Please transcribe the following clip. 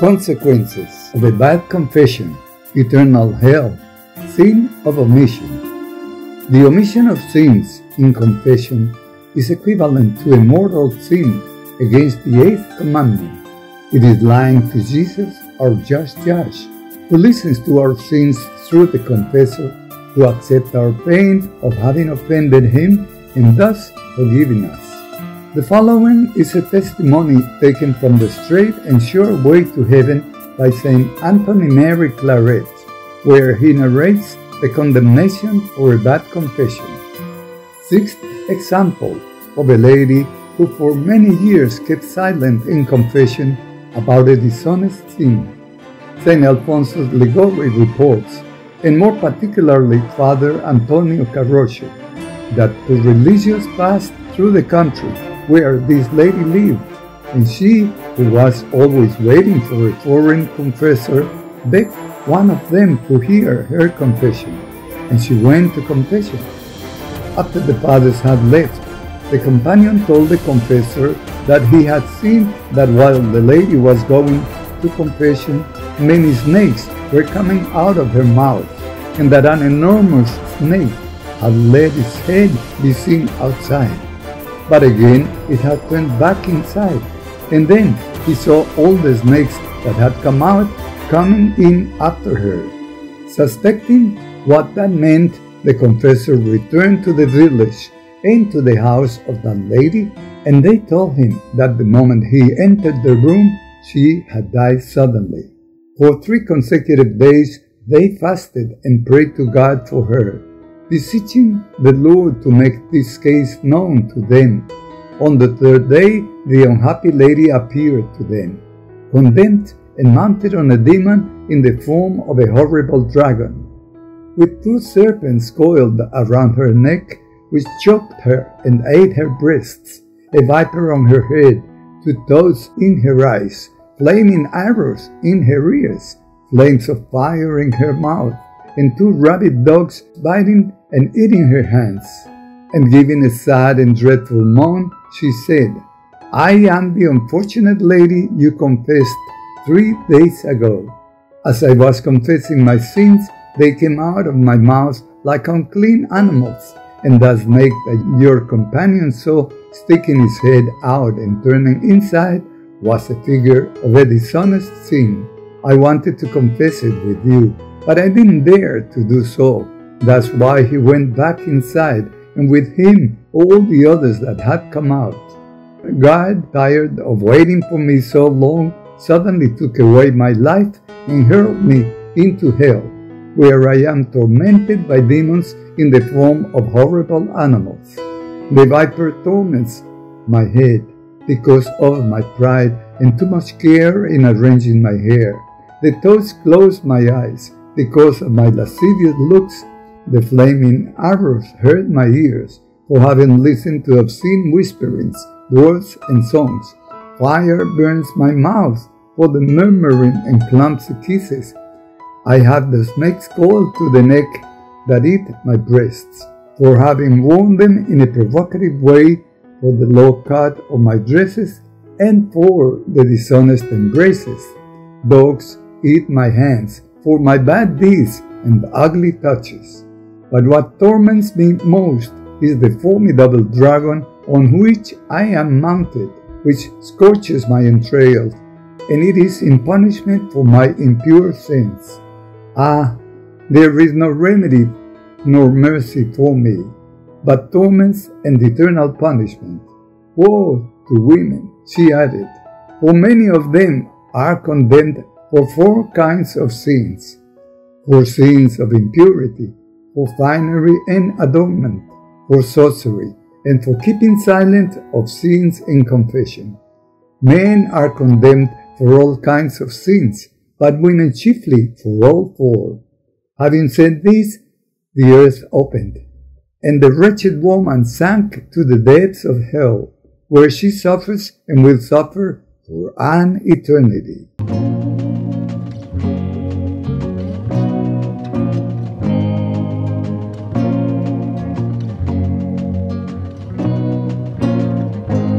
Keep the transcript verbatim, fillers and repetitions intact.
Consequences of a bad confession, eternal hell, sin of omission. The omission of sins in confession is equivalent to a mortal sin against the eighth commandment. It is lying to Jesus, our just judge, who listens to our sins through the confessor, to accept our pain of having offended him and thus forgiving us. The following is a testimony taken from the Straight and Sure Way to Heaven by Saint Anthony Mary Claret, where he narrates the condemnation for a bad confession. Sixth example of a lady who for many years kept silent in confession about a dishonest sin. Saint Alfonso Ligouri reports, and more particularly Father Antonio Carroccio, that the religious passed through the country where this lady lived, and she, who was always waiting for a foreign confessor, begged one of them to hear her confession, and she went to confession. After the fathers had left, the companion told the confessor that he had seen that while the lady was going to confession, many snakes were coming out of her mouth, and that an enormous snake had let its head be seen outside. But again it had turned back inside, and then he saw all the snakes that had come out coming in after her. Suspecting what that meant, the confessor returned to the village and to the house of that lady, and they told him that the moment he entered the room, she had died suddenly. For three consecutive days they fasted and prayed to God for her, beseeching the Lord to make this case known to them. On the third day, the unhappy lady appeared to them, condemned and mounted on a demon in the form of a horrible dragon, with two serpents coiled around her neck, which choked her and ate her breasts, a viper on her head, two toads in her eyes, flaming arrows in her ears, flames of fire in her mouth, and two rabid dogs biting and eating her hands. And giving a sad and dreadful moan, she said, "I am the unfortunate lady you confessed three days ago. As I was confessing my sins, they came out of my mouth like unclean animals, and that snake that your companion saw sticking his head out and turning inside was a figure of a dishonest sin. I wanted to confess it with you, but I didn't dare to do so. That's why he went back inside, and with him all the others that had come out. God, tired of waiting for me so long, suddenly took away my life and hurled me into hell, where I am tormented by demons in the form of horrible animals. The viper torments my head because of my pride and too much care in arranging my hair. The toads close my eyes because of my lascivious looks. The flaming arrows hurt my ears for having listened to obscene whisperings, words, and songs. Fire burns my mouth for the murmuring and clumsy kisses. I have the snakes coiled to the neck that eat my breasts, for having worn them in a provocative way, for the low cut of my dresses, and for the dishonest embraces. Dogs eat my hands for my bad deeds and ugly touches. But what torments me most is the formidable dragon on which I am mounted, which scorches my entrails, and it is in punishment for my impure sins. Ah, there is no remedy nor mercy for me, but torments and eternal punishment. Woe to women," she added, "for many of them are condemned for four kinds of sins: for sins of impurity, for finery and adornment, for sorcery, and for keeping silent of sins in confession. Men are condemned for all kinds of sins, but women chiefly for all four." Having said this, the earth opened, and the wretched woman sank to the depths of hell, where she suffers and will suffer for an eternity.